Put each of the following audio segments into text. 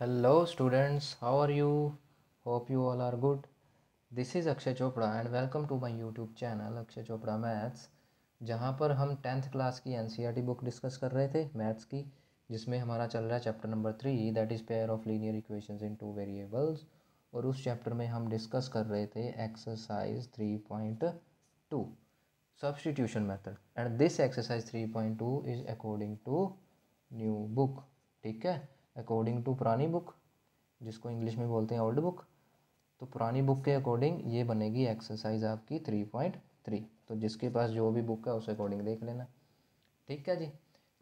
Hello students, how are you? Hope you all are good. This is Akshay Chopra and welcome to my YouTube channel Akshay Chopra Maths, जहाँ पर हम 10th class की NCERT book discuss कर रहे थे maths की, जिसमें हमारा चल रहा है chapter number 3 that is pair of linear equations in two variables. और उस चैप्टर में हम डिस्कस कर रहे थे exercise 3.2 substitution method, and this exercise 3.2 is according to new book. ठीक है, अकॉर्डिंग टू पुरानी बुक, जिसको इंग्लिश में बोलते हैं ओल्ड बुक, तो पुरानी बुक के अकॉर्डिंग ये बनेगी एक्सरसाइज आपकी 3.3। तो जिसके पास जो भी बुक है उस अकॉर्डिंग देख लेना। ठीक है जी,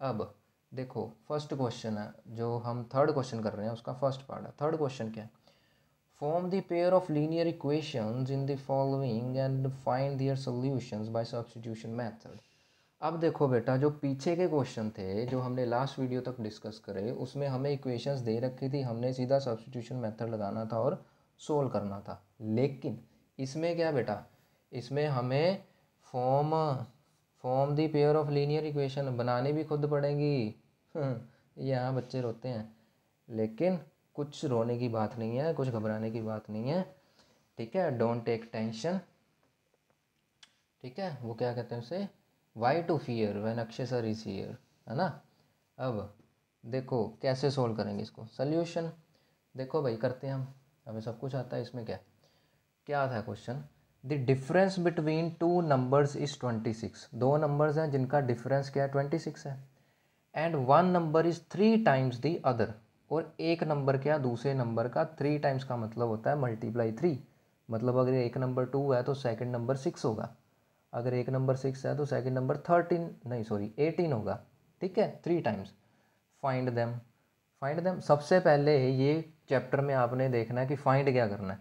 अब देखो फर्स्ट क्वेश्चन है जो हम थर्ड क्वेश्चन कर रहे हैं, उसका फर्स्ट पार्ट है। थर्ड क्वेश्चन क्या है, form the pair of linear equations in the following and find their solutions by substitution method. अब देखो बेटा, जो पीछे के क्वेश्चन थे जो हमने लास्ट वीडियो तक डिस्कस करे, उसमें हमें इक्वेशंस दे रखी थी, हमने सीधा सब्स्टिट्यूशन मेथड लगाना था और सोल्व करना था। लेकिन इसमें क्या बेटा, इसमें हमें form the pair of linear equation बनानी भी खुद पड़ेगी। यहाँ बच्चे रोते हैं, लेकिन कुछ रोने की बात नहीं है, कुछ घबराने की बात नहीं है। ठीक है, डोंट टेक टेंशन। ठीक है, वो क्या कहते हैं उसे, why to fear when Akshay sir is here, है ना। अब देखो कैसे सोल्व करेंगे इसको, सल्यूशन देखो भाई करते हैं हम, हमें सब कुछ आता है। इसमें क्या था question, the difference between two numbers is 26। दो नंबर्स हैं जिनका डिफरेंस क्या है, 26 है, and one number is 3 times the other. और एक नंबर क्या दूसरे नंबर का 3 टाइम्स का मतलब होता है मल्टीप्लाई 3, मतलब अगर एक नंबर 2 है तो सेकंड नंबर 6 होगा, अगर एक नंबर 6 है तो सेकंड नंबर 18 होगा। ठीक है, 3 टाइम्स। Find them. सबसे पहले ये चैप्टर में आपने देखना है कि फाइंड क्या करना है,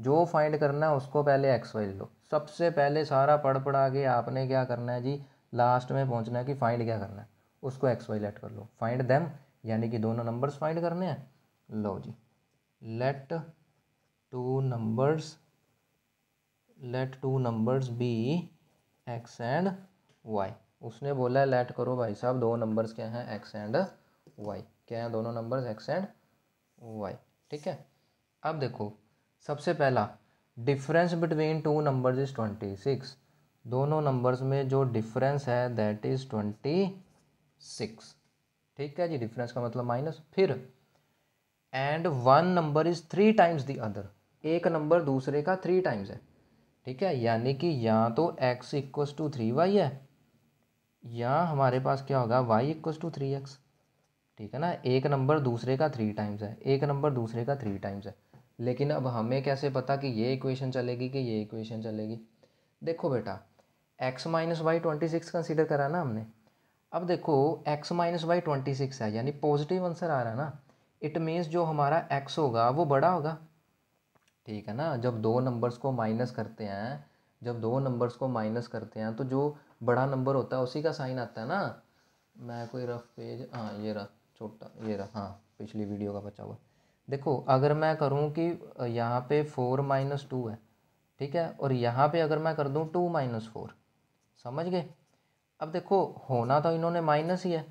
जो फाइंड करना है उसको पहले एक्स वाई लो। सबसे पहले सारा पढ़ा के आपने क्या करना है जी, लास्ट में पहुंचना है कि फाइंड क्या करना है, उसको एक्स वाई लेट कर लो। फाइंड देम यानी कि दोनों नंबर्स फाइंड करने हैं। लो जी, let two numbers be X and Y. उसने बोला लेट करो भाई साहब, दो नंबर्स क्या हैं, एक्स एंड वाई। क्या हैं दोनों नंबर्स, एक्स एंड वाई। ठीक है, अब देखो सबसे पहला difference between two numbers is 26। दोनों नंबर्स में जो डिफरेंस है दैट इज़ 26। ठीक है जी, डिफरेंस का मतलब माइनस। फिर and one number is 3 times the other. एक नंबर दूसरे का 3 टाइम्स है। ठीक है, यानी कि या तो x = 3y है, या हमारे पास क्या होगा, y = 3x। ठीक है ना, एक नंबर दूसरे का 3 टाइम्स है, एक नंबर दूसरे का 3 टाइम्स है। लेकिन अब हमें कैसे पता कि ये इक्वेशन चलेगी कि ये इक्वेशन चलेगी। देखो बेटा, x - y 26 कंसिडर करा ना हमने। अब देखो x - y 26 है, यानी पॉजिटिव आंसर आ रहा है ना। इट मीन्स जो हमारा x होगा वो बड़ा होगा। ठीक है ना, जब दो नंबर्स को माइनस करते हैं, तो जो बड़ा नंबर होता है उसी का साइन आता है ना। मैं कोई रफ पेज, हाँ ये रहा छोटा, ये रहा, हाँ पिछली वीडियो का बचा हुआ। देखो अगर मैं करूँ कि यहाँ पे 4 - 2 है, ठीक है, और यहाँ पे अगर मैं कर दूँ 2 - 4, समझ गए। अब देखो होना तो इन्होंने माइनस ही है,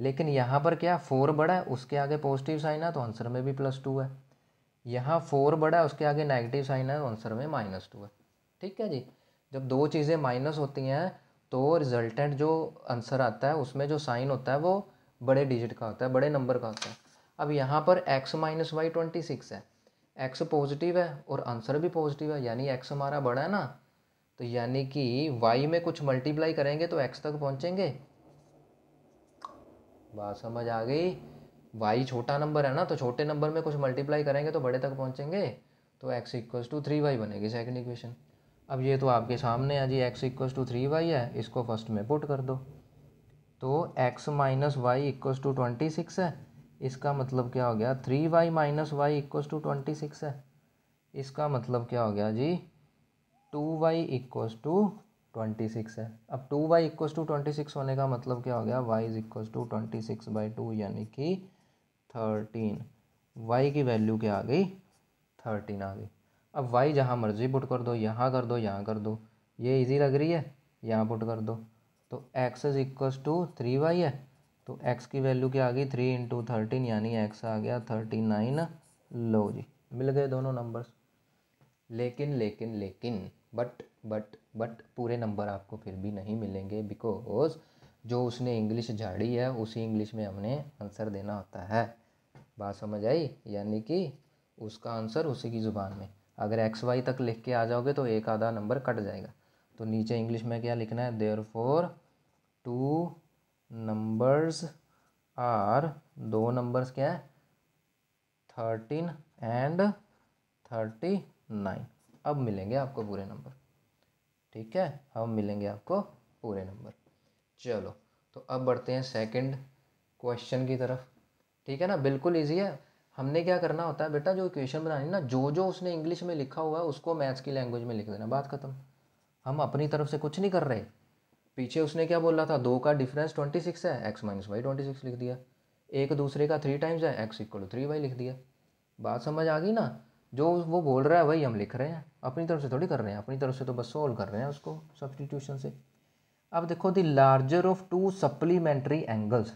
लेकिन यहाँ पर क्या 4 बड़ा है, उसके आगे पॉजिटिव साइन है तो आंसर में भी +2 है। यहाँ 4 बड़ा है, उसके आगे नेगेटिव साइन है तो आंसर में -2 है। ठीक है जी, जब दो चीज़ें माइनस होती हैं तो रिजल्टेंट जो आंसर आता है उसमें जो साइन होता है वो बड़े डिजिट का होता है, बड़े नंबर का होता है। अब यहाँ पर x - y 26 है, x पॉजिटिव है और आंसर भी पॉजिटिव है, यानी x हमारा बड़ा है ना। तो यानी कि y में कुछ मल्टीप्लाई करेंगे तो x तक पहुँचेंगे। बात समझ आ गई, y छोटा नंबर है ना, तो छोटे नंबर में कुछ मल्टीप्लाई करेंगे तो बड़े तक पहुँचेंगे, तो x = 3y बनेगी सेकंड इक्वेशन। अब ये तो आपके सामने है जी, x = 3y है, इसको फर्स्ट में पुट कर दो। तो x - y = 26 है, इसका मतलब क्या हो गया, 3y - y = 26 है, इसका मतलब क्या हो गया जी, 2y = 26 है। अब 2y = 26 होने का मतलब क्या हो गया, y = 26/2 यानी कि 13। y की वैल्यू क्या आ गई, 13 आ गई। अब y जहाँ मर्जी पुट कर दो, यहाँ कर दो, यहाँ कर दो, ये इजी लग रही है, यहाँ पुट कर दो। तो x = 3y है तो x की वैल्यू क्या आ गई 3 × 13 यानी x आ गया 39। लो जी मिल गए दोनों नंबर्स। लेकिन लेकिन लेकिन बट पूरे नंबर आपको फिर भी नहीं मिलेंगे, बिकॉज जो उसने इंग्लिश झाड़ी है उसी इंग्लिश में हमने आंसर देना होता है। बात समझ आई, यानी कि उसका आंसर उसी की ज़ुबान में। अगर एक्स वाई तक लिख के आ जाओगे तो एक आधा नंबर कट जाएगा। तो नीचे इंग्लिश में क्या लिखना है, देयरफॉर टू नंबर्स आर, दो नंबर्स क्या है 13 and 39। अब मिलेंगे आपको पूरे नंबर। ठीक है, अब मिलेंगे आपको पूरे नंबर। चलो तो अब बढ़ते हैं सेकंड क्वेश्चन की तरफ। ठीक है ना, बिल्कुल इजी है। हमने क्या करना होता है बेटा, जो इक्वेशन बनानी ना, जो जो उसने इंग्लिश में लिखा हुआ है उसको मैथ्स की लैंग्वेज में लिख देना, बात खत्म। हम अपनी तरफ से कुछ नहीं कर रहे। पीछे उसने क्या बोला था, 2 का डिफरेंस 26 है, x - y 26 लिख दिया। एक दूसरे का 3 टाइम्स है, x = 3y लिख दिया। बात समझ आ गई ना, जो वो बोल रहा है वही हम लिख रहे हैं, अपनी तरफ से थोड़ी कर रहे हैं। अपनी तरफ से तो बस सोल्व कर रहे हैं उसको सब्स्टिट्यूशन से। अब देखो the larger of two supplementary angles,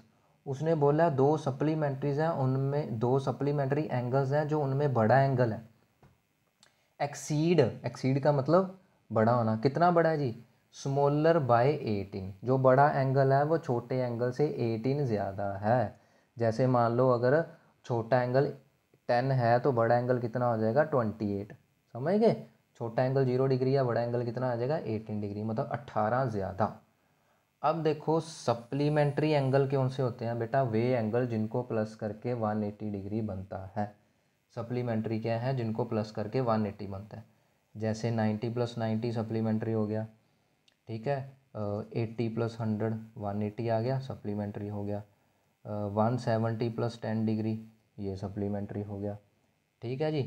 उसने बोला है दो सप्लीमेंट्रीज हैं, उनमें दो सप्लीमेंट्री एंगल्स हैं जो उनमें बड़ा एंगल है। एक्सीड का मतलब बड़ा होना। कितना बड़ा है जी, स्मॉलर बाय 18। जो बड़ा एंगल है वो छोटे एंगल से 18 ज़्यादा है। जैसे मान लो अगर छोटा एंगल 10 है तो बड़ा एंगल कितना हो जाएगा 28। समझ गए, छोटा एंगल 0 डिग्री है, बड़ा एंगल कितना आ जाएगा 18 डिग्री, मतलब 18 ज़्यादा। अब देखो सप्लीमेंट्री एंगल कौन से होते हैं बेटा, वे एंगल जिनको प्लस करके 180 डिग्री बनता है। सप्लीमेंट्री क्या है, जिनको प्लस करके 180 बनता है। जैसे 90 + 90 सप्लीमेंट्री हो गया। ठीक है, 80 + 100 180 आ गया, सप्लीमेंट्री हो गया। 170 + 10 डिग्री ये सप्लीमेंट्री हो गया। ठीक है जी,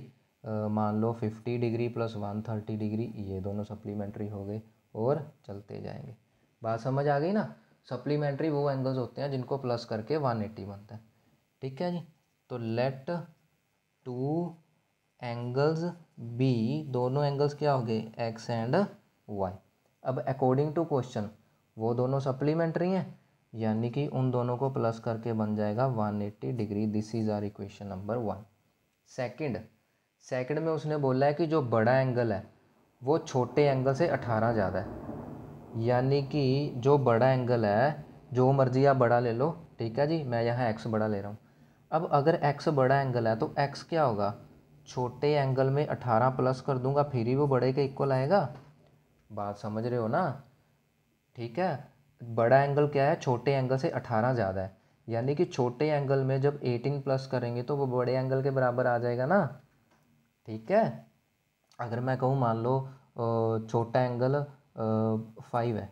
मान लो 50 डिग्री + 130 डिग्री ये दोनों सप्लीमेंट्री हो गए, और चलते जाएंगे। बात समझ आ गई ना, सप्लीमेंट्री वो एंगल्स होते हैं जिनको प्लस करके 180 बनता है। ठीक है जी, तो लेट टू एंगल्स बी, दोनों एंगल्स क्या हो गए x and y। अब अकॉर्डिंग टू क्वेश्चन वो दोनों सप्लीमेंट्री हैं, यानी कि उन दोनों को प्लस करके बन जाएगा 180 degree. This is our equation number 1। Second में उसने बोला है कि जो बड़ा एंगल है वो छोटे एंगल से 18 ज़्यादा है, यानी कि जो बड़ा एंगल है, जो मर्जी आप बड़ा ले लो। ठीक है जी, मैं यहाँ x बड़ा ले रहा हूँ। अब अगर x बड़ा एंगल है तो x क्या होगा, छोटे एंगल में 18 प्लस कर दूँगा फिर ही वो बड़े के इक्वल आएगा। बात समझ रहे हो ना। ठीक है, बड़ा एंगल क्या है, छोटे एंगल से 18 ज़्यादा है, यानी कि छोटे एंगल में जब 18 प्लस करेंगे तो वो बड़े एंगल के बराबर आ जाएगा ना। ठीक है, अगर मैं कहूँ मान लो छोटा एंगल 5 है,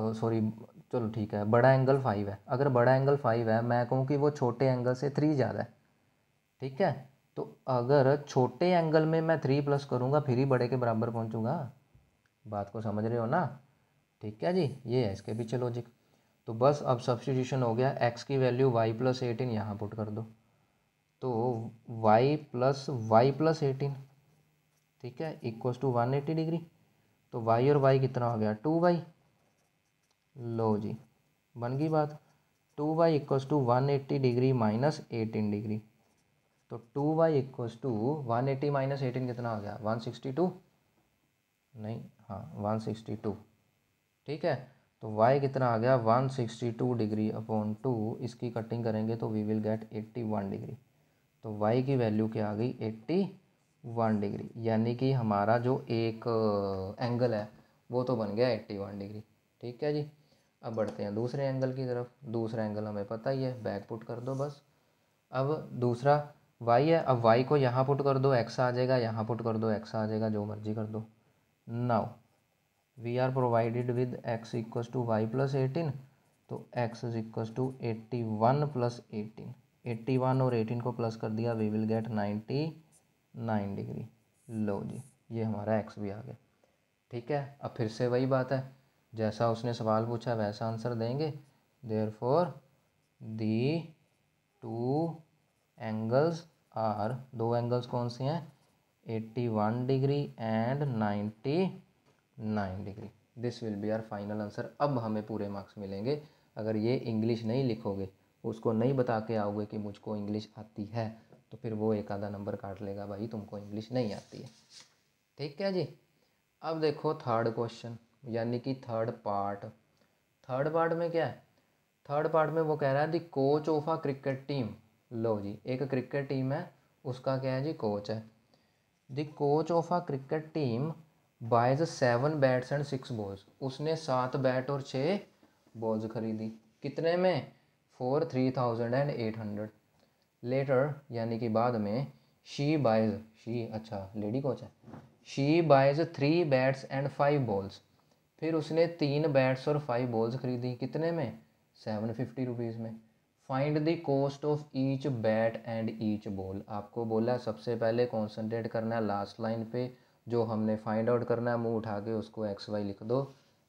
चलो ठीक है, बड़ा एंगल 5 है। अगर बड़ा एंगल 5 है, मैं कहूँ कि वो छोटे एंगल से 3 ज़्यादा है। ठीक है, तो अगर छोटे एंगल में मैं 3 प्लस करूँगा फिर ही बड़े के बराबर पहुँचूँगा। बात को समझ रहे हो ना। ठीक है जी, ये है इसके पीछे लॉजिक। तो बस अब सब्स्टिट्यूशन हो गया, x की वैल्यू y + 18 यहाँ पुट कर दो, तो y + y + 18 ठीक है = 180 डिग्री। तो y और y कितना हो गया 2y। लो जी बन गई बात, 2y = 180 डिग्री - 18 डिग्री। तो 2y = 180 - 18 कितना हो गया 162, नहीं हाँ 162। ठीक है, तो y कितना आ गया 162 डिग्री / 2। इसकी कटिंग करेंगे तो वी विल गेट 81 डिग्री। तो y की वैल्यू क्या आ गई 81 डिग्री, यानी कि हमारा जो एक एंगल है वो तो बन गया 81 डिग्री। ठीक है जी, अब बढ़ते हैं दूसरे एंगल की तरफ। दूसरा एंगल हमें पता ही है, बैक पुट कर दो बस। अब दूसरा y है, अब y को यहाँ पुट कर दो x आ जाएगा, यहाँ पुट कर दो x आ जाएगा, जो मर्जी कर दो। Now we are provided with x = y + 18, तो x = 81 + 18। 81 और 18 को प्लस कर दिया, वी विल गेट 99 डिग्री। लो जी ये हमारा x भी आ गया। ठीक है, अब फिर से वही बात है, जैसा उसने सवाल पूछा वैसा आंसर देंगे। Therefore the two angles are, दो एंगल्स कौन से हैं 81 degree and 99 degree. This will be our final answer. अब हमें पूरे मार्क्स मिलेंगे अगर ये इंग्लिश नहीं लिखोगे, उसको नहीं बता के आओगे कि मुझको इंग्लिश आती है, तो फिर वो एक आधा नंबर काट लेगा, भाई तुमको इंग्लिश नहीं आती है। ठीक है जी। अब देखो थर्ड क्वेश्चन, यानी कि थर्ड पार्ट। थर्ड पार्ट में क्या है? थर्ड पार्ट में वो कह रहा है the coach of a cricket team. लो जी, एक क्रिकेट टीम है, उसका क्या है जी, कोच है। The coach of a cricket team buys 7 bats and 6 balls. उसने 7 बैट और 6 बॉल्स खरीदी, कितने में? 4,3800। लेटर, यानी कि बाद में, शी बाइज, शी अच्छा लेडी कोच है, she buys 3 bats and 5 balls. फिर उसने 3 बैट्स और 5 बॉल्स खरीदी, कितने में? 750 रुपीज़ में। Find the cost of each bat and each ball. आपको बोला सबसे पहले कॉन्सेंट्रेट करना है लास्ट लाइन पे, जो हमने फाइंड आउट करना है मुँह उठा के उसको XY लिख दो,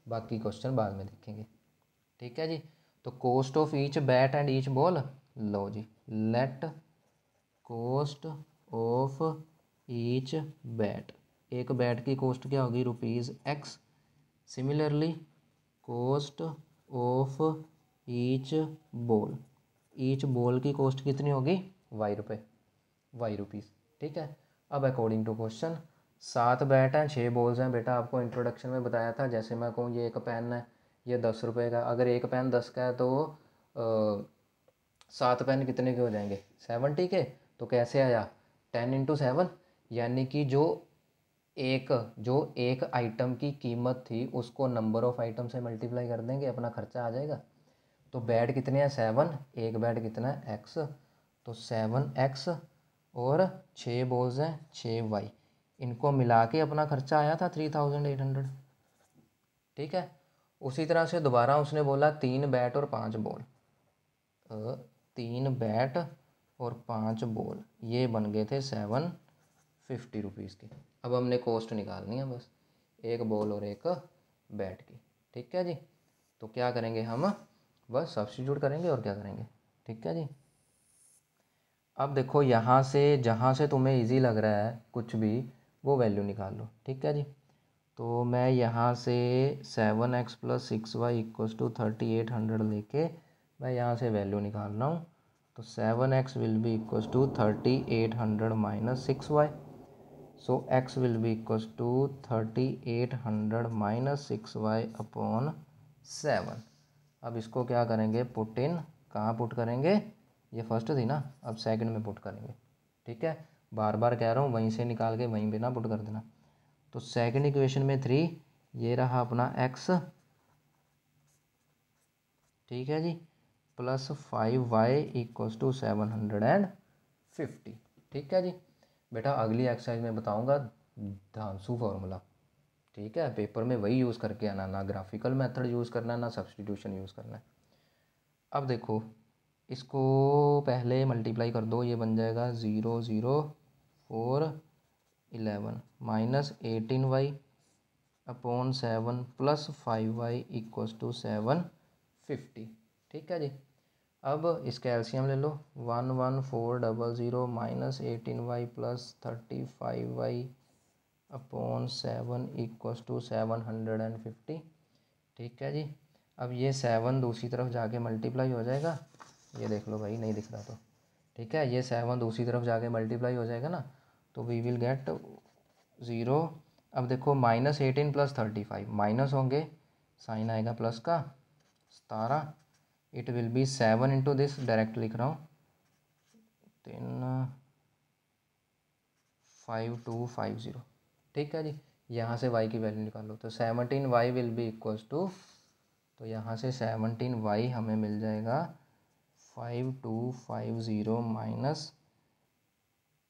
बाकी क्वेश्चन बाद में देखेंगे। ठीक है जी। तो cost of each bat and each ball, लो जी, let cost of each bat, एक बैट की कॉस्ट क्या होगी? ₹X। Similarly cost of each ball, each ball की कॉस्ट कितनी होगी? ₹Y। ठीक है। अब अकॉर्डिंग टू क्वेश्चन, 7 बैट हैं 6 बॉल्स हैं। बेटा आपको इंट्रोडक्शन में बताया था, जैसे मैं कहूँ ये एक पेन है, ये ₹10 का, अगर एक पेन 10 का है तो 7 पेन कितने के हो जाएंगे? 70 के। तो कैसे आया? 10 × 7, यानी कि जो एक आइटम की कीमत थी उसको नंबर ऑफ आइटम से मल्टीप्लाई कर देंगे, अपना खर्चा आ जाएगा। तो बैट कितने हैं? 7। एक बैट कितना है? X। तो 7X और 6 बॉल्स हैं 6Y, इनको मिला के अपना खर्चा आया था 3,800। ठीक है। उसी तरह से दोबारा उसने बोला 3 बैट और 5 बॉल, 3 बैट और 5 बॉल, ये बन गए थे 750 रुपीज़ की। अब हमने कॉस्ट निकालनी है बस, एक बॉल और एक बैट की। ठीक है जी। तो क्या करेंगे हम? बस सब्स्टिट्यूट करेंगे और क्या करेंगे। ठीक है जी। अब देखो यहाँ से, जहाँ से तुम्हें इजी लग रहा है कुछ भी, वो वैल्यू निकाल लो। ठीक है जी। तो मैं यहाँ से 7X + 6Y = 3800 लेके मैं यहाँ से वैल्यू निकाल रहा हूँ। तो 7X = 3800 - 6Y। सो X = 3800 - 6Y/7। अब इसको क्या करेंगे? पुट इन, कहाँ पुट करेंगे? ये फर्स्ट थी ना, अब सेकंड में पुट करेंगे। ठीक है। बार बार कह रहा हूँ, वहीं से निकाल के वहीं पे ना पुट कर देना। तो सेकंड इक्वेशन में 3, ये रहा अपना X, ठीक है जी, +5Y = 750। ठीक है जी। बेटा अगली एक्सरसाइज में बताऊंगा धांसू फार्मूला। ठीक है। पेपर में वही यूज़ करके आना, ना ग्राफिकल मेथड यूज़ करना, ना सब्स्टिट्यूशन यूज़ करना है। अब देखो, इसको पहले मल्टीप्लाई कर दो, ये बन जाएगा 0,0,4,11 -18Y/7 +5Y = 750। ठीक है जी। अब इसका एलसीएम ले लो, 1,14,0,0 -18Y +35Y/7 = 750। ठीक है जी। अब ये 7 दूसरी तरफ जाके मल्टीप्लाई हो जाएगा, ये देख लो भाई, नहीं दिख रहा तो ठीक है, ये 7 दूसरी तरफ जाके मल्टीप्लाई हो जाएगा ना, तो वी विल गेट 0। अब देखो -18 + 35, माइनस होंगे, साइन आएगा प्लस का, 17। It will be 7 × this, direct लिख रहा हूँ, 3,5,2,5,0। ठीक है जी। यहाँ से y की वैल्यू निकालो, तो 17Y = तो यहाँ से 17Y हमें मिल जाएगा 5,2,5,0 माइनस,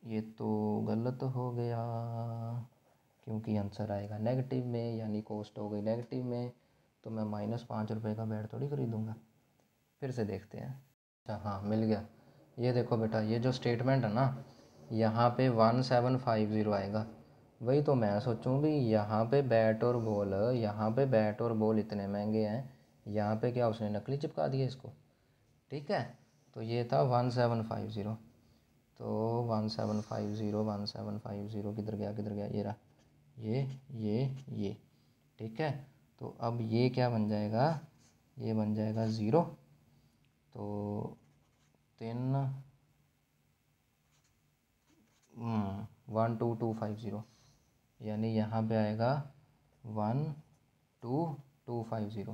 ये तो गलत हो गया क्योंकि आंसर आएगा नेगेटिव में, यानी कॉस्ट हो गई नेगेटिव में, तो मैं -5 रुपये का बैट थोड़ी खरीदूँगा। फिर से देखते हैं। अच्छा हाँ, मिल गया। ये देखो बेटा, ये जो स्टेटमेंट है ना, यहाँ पे 1750 आएगा, वही तो मैं सोचूँ भी, यहाँ पे बैट और बॉल, यहाँ पे बैट और बॉल इतने महंगे हैं, यहाँ पे क्या उसने नकली चिपका दिया इसको। ठीक है। तो ये था 1750। तो 1750 किधर गया, ये रहा, ये। ठीक है। तो अब ये क्या बन जाएगा? ये बन जाएगा 0, तो 10 12250 यानी यहाँ पे आएगा 12250।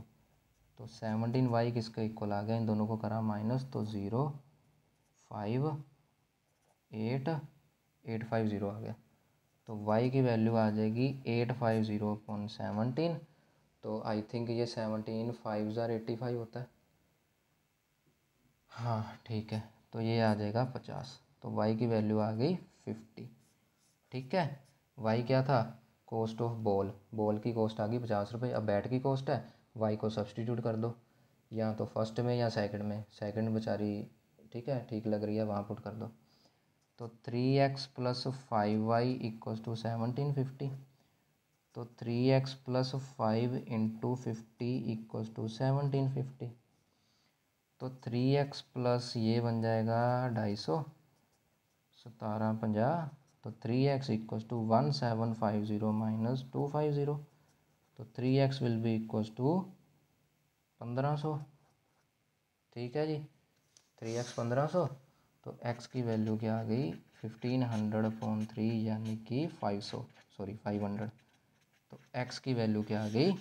तो 17y किसका इक्वल आ गया, इन दोनों को करा माइनस तो 058 850 आ गया। तो y की वैल्यू आ जाएगी 850/17। तो आई थिंक ये 17 5s are 85 होता है, हाँ ठीक है। तो ये आ जाएगा 50, तो y की वैल्यू आ गई 50। ठीक है, y क्या था, कॉस्ट ऑफ बॉल, बॉल की कॉस्ट आ गई 50 रुपये। अब बैट की कॉस्ट है, y को सब्सटीट्यूट कर दो या तो फर्स्ट में या सेकंड में, सेकंड बेचारी ठीक है ठीक लग रही है वहाँ पुट कर दो। तो 3x + 5y = 1750। तो 3x + 5 × 50 = 1750। तो 3x+ ये बन जाएगा 250 1750। तो 3x = 1750 - 250। तो 3x will be equals to 1500। ठीक है जी, 3x 1500। तो x की वैल्यू क्या आ गई 1500/3 यानी कि 500 सॉरी 500। तो x की वैल्यू क्या आ गई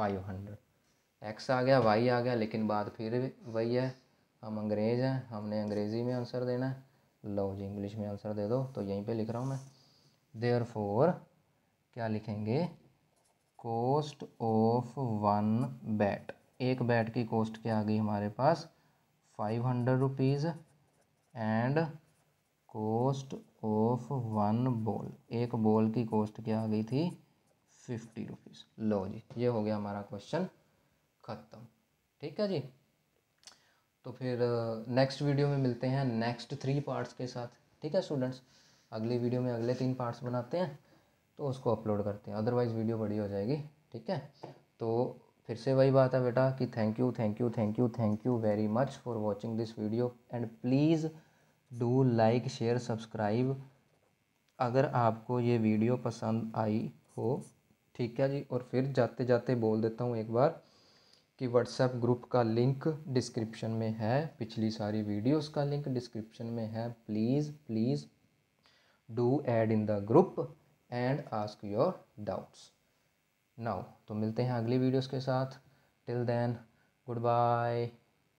500। x आ गया y आ गया, लेकिन बात फिर वही है, हम अंग्रेज़ हैं, हमने अंग्रेज़ी में आंसर देना है। लो जी इंग्लिश में आंसर दे दो, तो यहीं पे लिख रहा हूँ मैं। देयरफॉर क्या लिखेंगे, कॉस्ट ऑफ 1 बैट, एक बैट की कॉस्ट क्या आ गई हमारे पास 500 rupees, and cost of 1 ball, एक बॉल की कॉस्ट क्या आ गई थी 50 रुपीज़। लो जी, ये हो गया हमारा क्वेश्चन खत्म। ठीक है जी, तो फिर नेक्स्ट वीडियो में मिलते हैं नेक्स्ट 3 पार्ट्स के साथ। ठीक है स्टूडेंट्स, अगली वीडियो में अगले 3 पार्ट्स बनाते हैं तो उसको अपलोड करते हैं, अदरवाइज़ वीडियो बड़ी हो जाएगी। ठीक है, तो फिर से वही बात है बेटा कि thank you very much for watching this video, and please do like share subscribe अगर आपको ये वीडियो पसंद आई हो। ठीक है जी, और फिर जाते जाते बोल देता हूँ एक बार कि व्हाट्सएप ग्रुप का लिंक डिस्क्रिप्शन में है, पिछली सारी वीडियोस का लिंक डिस्क्रिप्शन में है। Please do add in the group and ask your doubts now. तो मिलते हैं अगली वीडियोस के साथ, टिल देन गुड बाय।